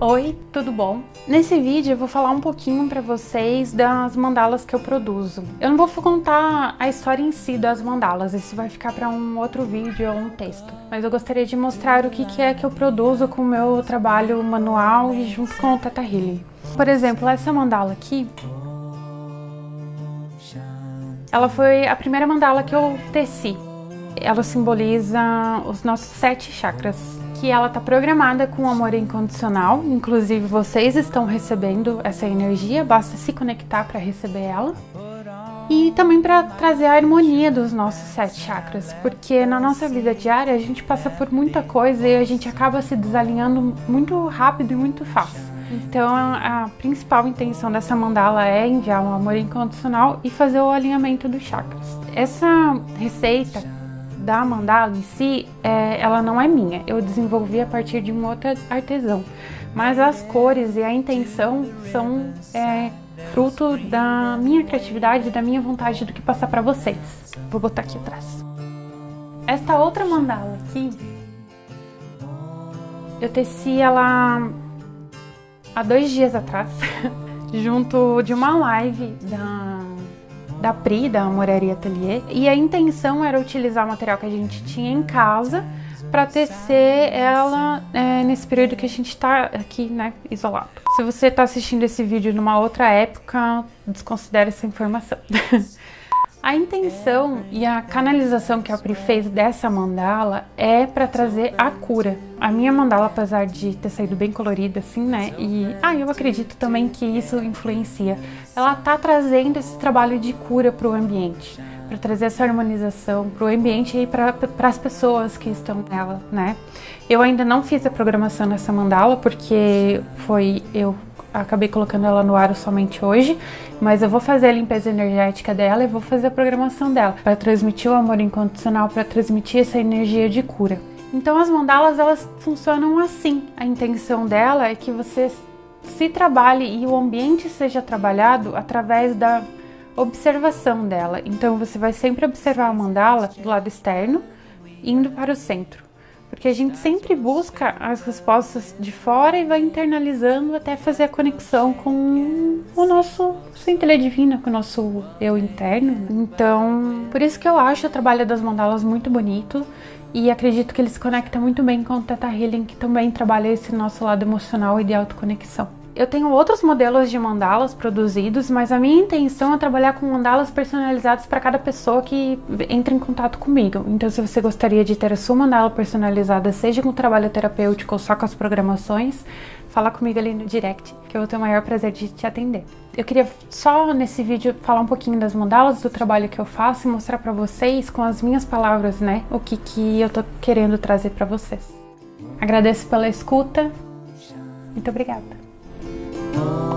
Oi, tudo bom? Nesse vídeo eu vou falar um pouquinho para vocês das mandalas que eu produzo. Eu não vou contar a história em si das mandalas, isso vai ficar para um outro vídeo ou um texto. Mas eu gostaria de mostrar o que é que eu produzo com o meu trabalho manual e junto com o tatahilly. Por exemplo, essa mandala aqui, ela foi a primeira mandala que eu teci. Ela simboliza os nossos 7 chakras, que ela está programada com amor incondicional, inclusive vocês estão recebendo essa energia, basta se conectar para receber ela. E também para trazer a harmonia dos nossos 7 chakras, porque na nossa vida diária a gente passa por muita coisa e a gente acaba se desalinhando muito rápido e muito fácil. Então a principal intenção dessa mandala é enviar um amor incondicional e fazer o alinhamento dos chakras. Essa receita da mandala em si, ela não é minha, eu desenvolvi a partir de um outro artesão, mas as cores e a intenção são fruto da minha criatividade, da minha vontade do que passar para vocês. Vou botar aqui atrás. Esta outra mandala aqui, eu teci ela há 2 dias atrás, junto de uma live da Pri, da Moraria Atelier, e a intenção era utilizar o material que a gente tinha em casa para tecer ela nesse período que a gente está aqui, né, isolado. Se você está assistindo esse vídeo numa outra época, desconsidere essa informação. A intenção e a canalização que a Pri fez dessa mandala é para trazer a cura. A minha mandala, apesar de ter saído bem colorida assim, né, e eu acredito também que isso influencia, ela tá trazendo esse trabalho de cura para o ambiente, para trazer essa harmonização para o ambiente e para as pessoas que estão nela, né. Eu ainda não fiz a programação dessa mandala porque eu acabei colocando ela no ar somente hoje, mas eu vou fazer a limpeza energética dela e vou fazer a programação dela para transmitir o amor incondicional, para transmitir essa energia de cura. Então as mandalas, elas funcionam assim. A intenção dela é que você se trabalhe e o ambiente seja trabalhado através da observação dela. Então você vai sempre observar a mandala do lado externo, indo para o centro. Porque a gente sempre busca as respostas de fora e vai internalizando até fazer a conexão com o nosso centelha divina, com o nosso eu interno. Então, por isso que eu acho o trabalho das mandalas muito bonito e acredito que ele se conecta muito bem com o teta healing, que também trabalha esse nosso lado emocional e de autoconexão. Eu tenho outros modelos de mandalas produzidos, mas a minha intenção é trabalhar com mandalas personalizadas para cada pessoa que entra em contato comigo. Então, se você gostaria de ter a sua mandala personalizada, seja com trabalho terapêutico ou só com as programações, fala comigo ali no direct, que eu vou ter o maior prazer de te atender. Eu queria só nesse vídeo falar um pouquinho das mandalas, do trabalho que eu faço e mostrar para vocês com as minhas palavras, né, o que eu tô querendo trazer para vocês. Agradeço pela escuta. Muito obrigada. Oh.